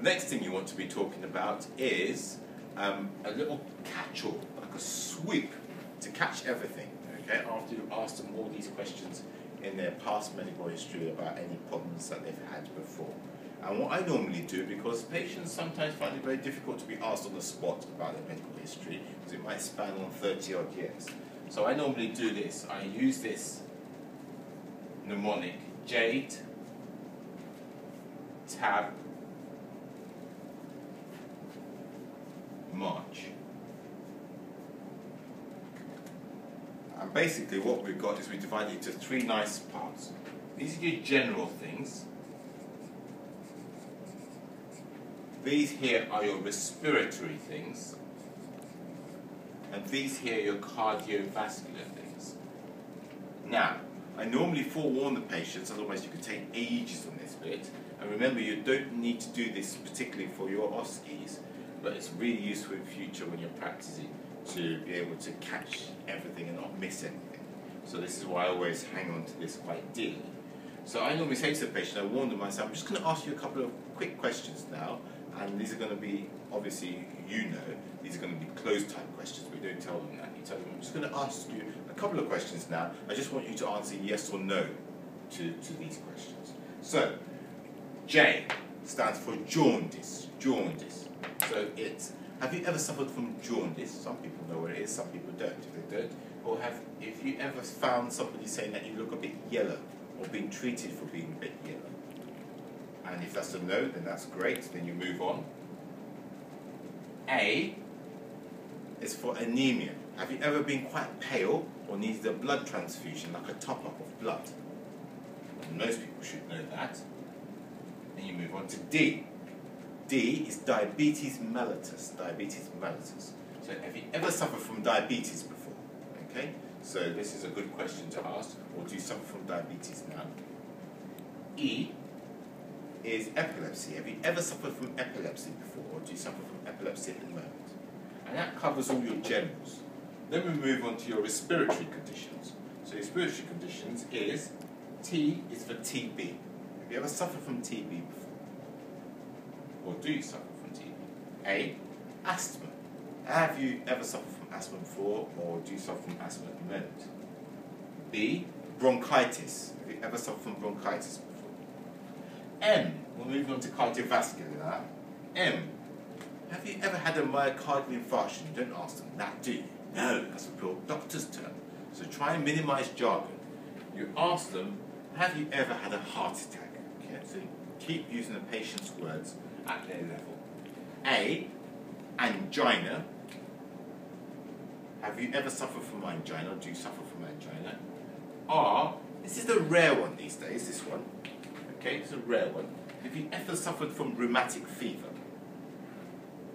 The next thing you want to be talking about is a little catch-all, like a sweep to catch everything, okay, after you ask them all these questions in their past medical history about any problems that they've had before. And what I normally do, because patients sometimes find it very difficult to be asked on the spot about their medical history, because it might span on 30 odd years. So I normally do this. I use this mnemonic, JADE, TAB, March. And basically what we've got is we divide it into three nice parts. These are your general things. These here are your respiratory things. And these here are your cardiovascular things. Now, I normally forewarn the patients, otherwise you could take ages on this bit. And remember, you don't need to do this particularly for your OSCEs, but it's really useful in the future when you're practicing to be able to catch everything and not miss anything. So this is why I always hang on to this quite dearly. So I normally say to the patient, I warn them, I say, I'm just going to ask you a couple of quick questions now, and these are going to be, obviously, you know, these are going to be closed-type questions, but you don't tell them that. You tell them, I'm just going to ask you a couple of questions now. I just want you to answer yes or no to these questions. So, J stands for jaundice, jaundice. So it's, have you ever suffered from jaundice? Some people know what it is, some people don't. If they don't, or have, if you ever found somebody saying that you look a bit yellow, or being treated for being a bit yellow. And if that's a no, then that's great, then you move on. A is for anemia. Have you ever been quite pale, or needed a blood transfusion, like a top-up of blood? And most people should know that. Then you move on to D. D is diabetes mellitus, diabetes mellitus. So have you ever suffered from diabetes before? Okay, so this is a good question to ask, or do you suffer from diabetes now? E is epilepsy. Have you ever suffered from epilepsy before, or do you suffer from epilepsy at the moment? And that covers all your generals. Then we move on to your respiratory conditions. So your respiratory conditions is, T is for TB. Have you ever suffered from TB before? Or do you suffer from TB? A, asthma. Have you ever suffered from asthma before, or do you suffer from asthma at the moment? B, bronchitis. Have you ever suffered from bronchitis before? M, we'll move on to cardiovascular now. M, have you ever had a myocardial infarction? You don't ask them that, do you? No, that's a doctor's term. So try and minimize jargon. You ask them, have you ever had a heart attack? Okay, so keep using the patient's words at their level. A, angina. Have you ever suffered from angina, or do you suffer from angina? R, this is the rare one these days, this one. Okay, it's a rare one. Have you ever suffered from rheumatic fever?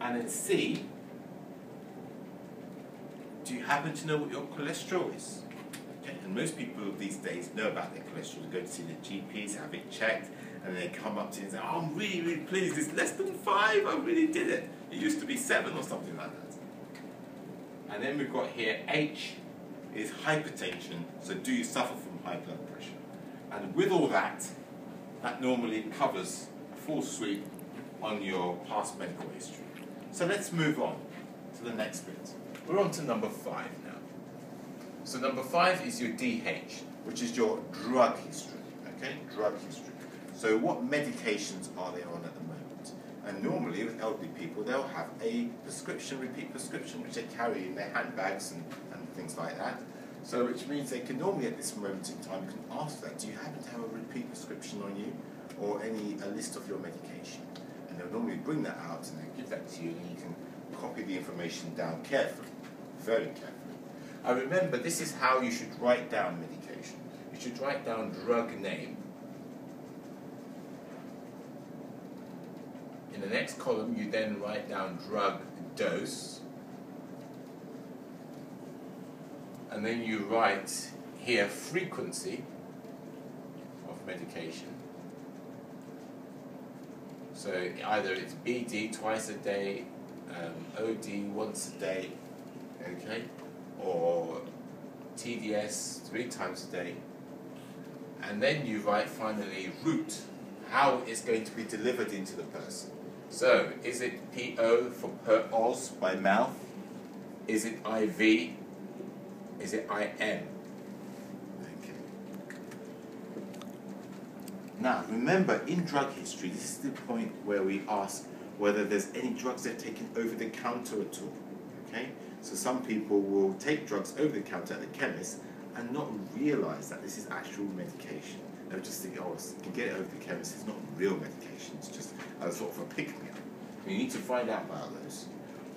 And then C, do you happen to know what your cholesterol is? Okay, and most people these days know about their cholesterol. They go to see the GPs, have it checked, and they come up to you and say, oh, I'm really, really pleased, it's less than 5, I really did it. It used to be 7 or something like that. And then we've got here, H is hypertension, so do you suffer from high blood pressure? And with all that, that normally covers a full sweep on your past medical history. So let's move on to the next bit. We're on to number 5 now. So number 5 is your DH, which is your drug history, okay, drug history. So what medications are they on at the moment? And normally with elderly people, they'll have a prescription, repeat prescription, which they carry in their handbags and things like that. So which means they can normally at this moment in time can ask that, do you happen to have a repeat prescription on you, or a list of your medication? And they'll normally bring that out and they'll give that to you, and you can copy the information down carefully, very carefully. And remember, this is how you should write down medication. You should write down drug name. In the next column, you then write down drug dose. And then you write here frequency of medication. So either it's BD twice a day, OD once a day, okay, or TDS 3 times a day. And then you write finally route, how it's going to be delivered into the person. So, is it PO for per os by mouth? Is it IV? Is it IM? Now, remember, in drug history, this is the point where we ask whether there's any drugs that are taken over the counter at all, okay? So some people will take drugs over the counter at the chemist and not realize that this is actual medication. They'll just think, oh, you can get it over the chemist, it's not real medication, it's just a sort of a pick-me-up. You need to find out about those.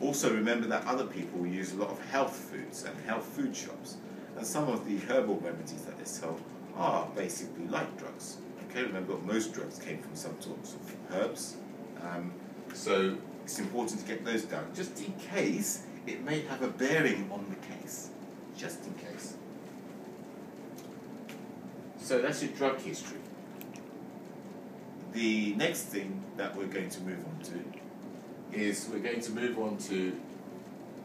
Also, remember that other people use a lot of health foods and health food shops, and some of the herbal remedies that they sell are basically like drugs. Okay, remember, most drugs came from some sorts of herbs, so it's important to get those down, just in case it may have a bearing on the case, just in case. So that's your drug history. The next thing that we're going to move on to is we're going to move on to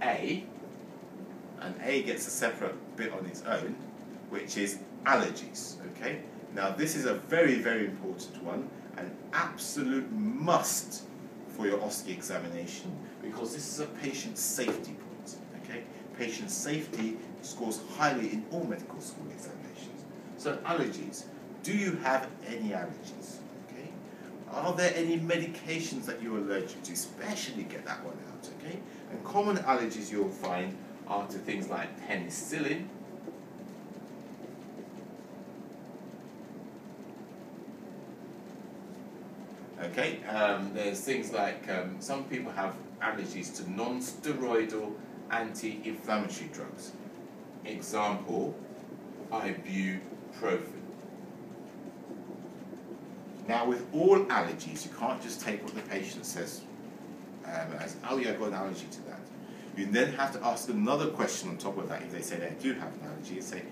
A, and A gets a separate bit on its own, which is allergies, okay? Now this is a very, very important one, an absolute must for your OSCE examination, because this is a patient safety point, okay? Patient safety scores highly in all medical school examinations. So allergies, do you have any allergies, okay? Are there any medications that you're allergic to? Especially get that one out, okay? And common allergies you'll find are to things like penicillin, okay, there's things like, some people have allergies to non-steroidal anti-inflammatory drugs. Example, ibuprofen. Now with all allergies, you can't just take what the patient says as, oh yeah, I've got an allergy to that. You then have to ask another question on top of that if they say they do have an allergy, and say,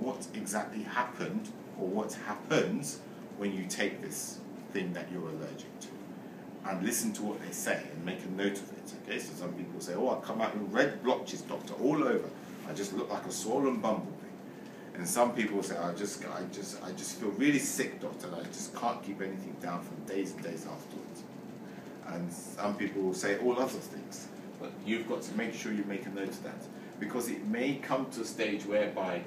what exactly happened or what happens when you take this thing that you're allergic to, and listen to what they say and make a note of it, okay? So some people say, oh, I come out with red blotches, doctor, all over, I just look like a swollen bumblebee. And some people say, I just feel really sick, doctor, and I just can't keep anything down for days and days afterwards. And some people will say all other things, but you've got to make sure you make a note of that, because it may come to a stage whereby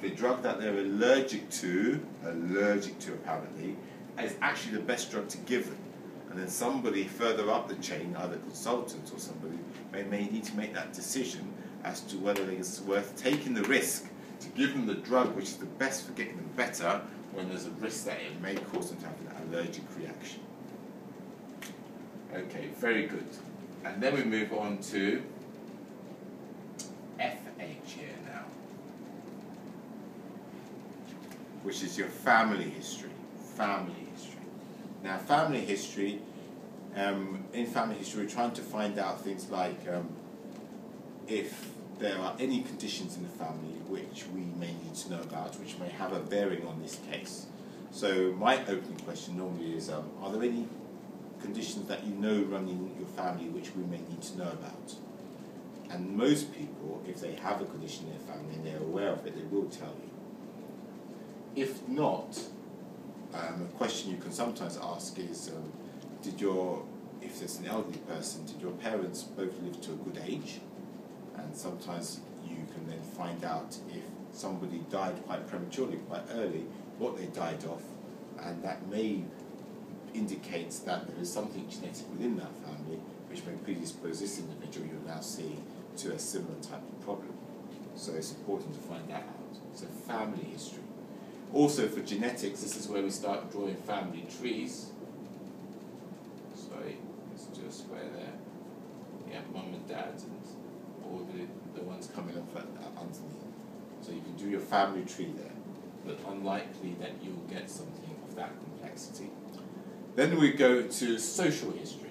the drug that they're allergic to apparently, is actually the best drug to give them, and then somebody further up the chain, either consultant or somebody, may need to make that decision as to whether it's worth taking the risk to give them the drug which is the best for getting them better, when there's a risk that it may cause them to have an allergic reaction. Okay, very good. And then we move on to FH here now, which is your family history. Family history. Now, family history, in family history, we're trying to find out things like if there are any conditions in the family which we may need to know about, which may have a bearing on this case. So my opening question normally is, are there any conditions that you know running your family which we may need to know about? And most people, if they have a condition in their family and they're aware of it, they will tell you. If not, a question you can sometimes ask is, if there's an elderly person, did your parents both live to a good age? And sometimes you can then find out if somebody died quite prematurely, quite early, what they died of, and that may indicate that there is something genetic within that family which may predispose this individual you're now seeing to a similar type of problem. So it's important to find that out. So family history. Also for genetics, this is where we start drawing family trees. Sorry, it's just where there. Yeah, mum and dad and all the ones coming up underneath. So you can do your family tree there, but unlikely that you'll get something of that complexity. Then we go to social history.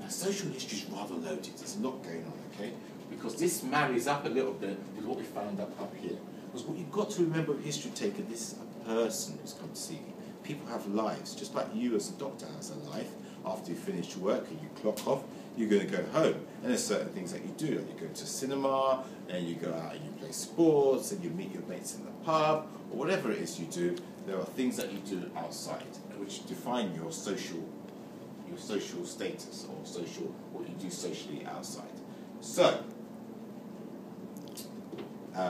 Now social history is rather loaded, there's a lot going on, okay? Because this marries up a little bit with what we found up here. Because what you've got to remember of history taker, this is a person who's come to see you. People have lives, just like you as a doctor has a life. After you finish work and you clock off, you're going to go home. And there's certain things that you do, like you go to cinema, and you go out and you play sports, and you meet your mates in the pub, or whatever it is you do, there are things that you do outside, which define your social, your social status or social, what you do socially outside. So,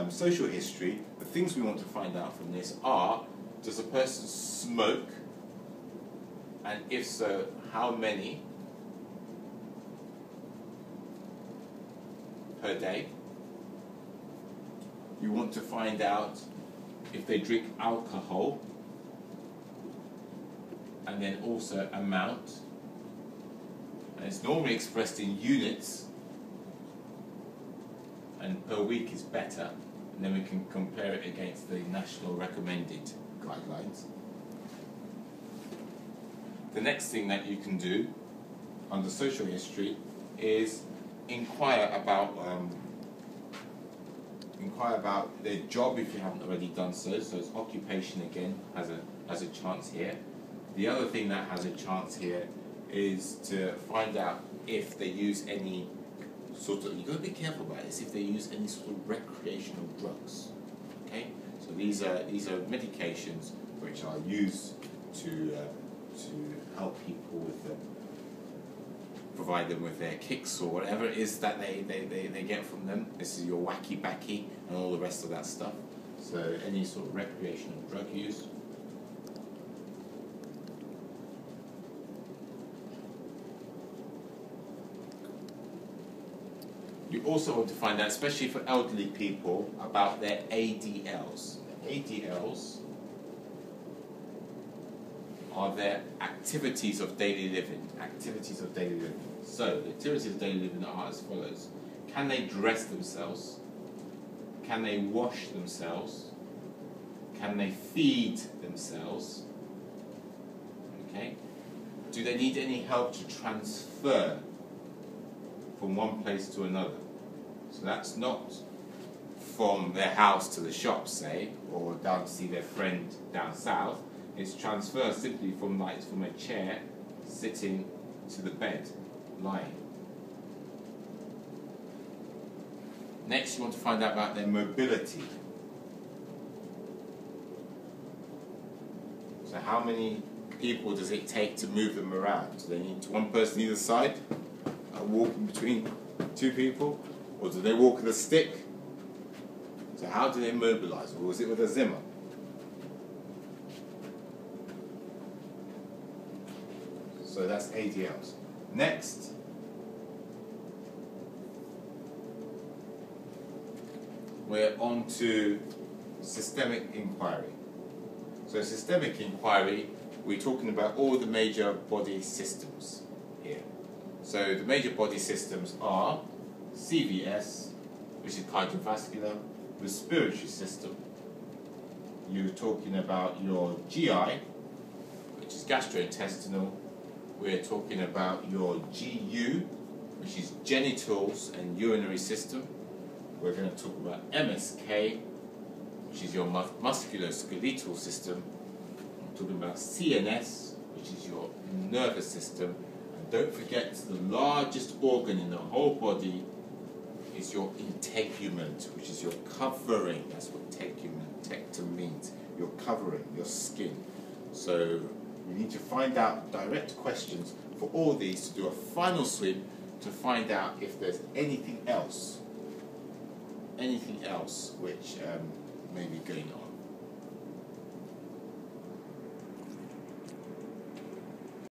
social history, the things we want to find out from this are, does a person smoke? And if so, how many per day? You want to find out if they drink alcohol, and then also amount. And it's normally expressed in units, and per week is better, and then we can compare it against the national recommended guidelines. The next thing that you can do under social history is inquire about their job if you haven't already done so. So it's occupation again has a chance here. The other thing that has a chance here is to find out if they use any sort of, you've got to be careful about this, if they use any sort of recreational drugs. Okay, so these are medications which are used to help people with them, provide them with their kicks or whatever it is that they get from them. This is your wacky backy and all the rest of that stuff. So any sort of recreational drug use. You also want to find out, especially for elderly people, about their ADLs. ADLs are their activities of daily living. Activities of daily living. So, the activities of daily living are as follows. Can they dress themselves? Can they wash themselves? Can they feed themselves? Okay. Do they need any help to transfer from one place to another? So that's not from their house to the shop, say, or down to see their friend down south. It's transfer simply from, like, from a chair sitting to the bed, lying. Next, you want to find out about their mobility. So how many people does it take to move them around? Do they need one person either side? Walking between two people, or do they walk with a stick? So how do they mobilise, or is it with a Zimmer? So that's ADLs. Next, we're on to systemic inquiry. So systemic inquiry, we're talking about all the major body systems here. So the major body systems are CVS, which is cardiovascular, respiratory system. You're talking about your GI, which is gastrointestinal. We're talking about your GU, which is genitals and urinary system. We're going to talk about MSK, which is your musculoskeletal system. I'm talking about CNS, which is your nervous system. Don't forget, the largest organ in the whole body is your integument, which is your covering. That's what tectum means, your covering, your skin. So you need to find out direct questions for all these to do a final sweep to find out if there's anything else which may be going on.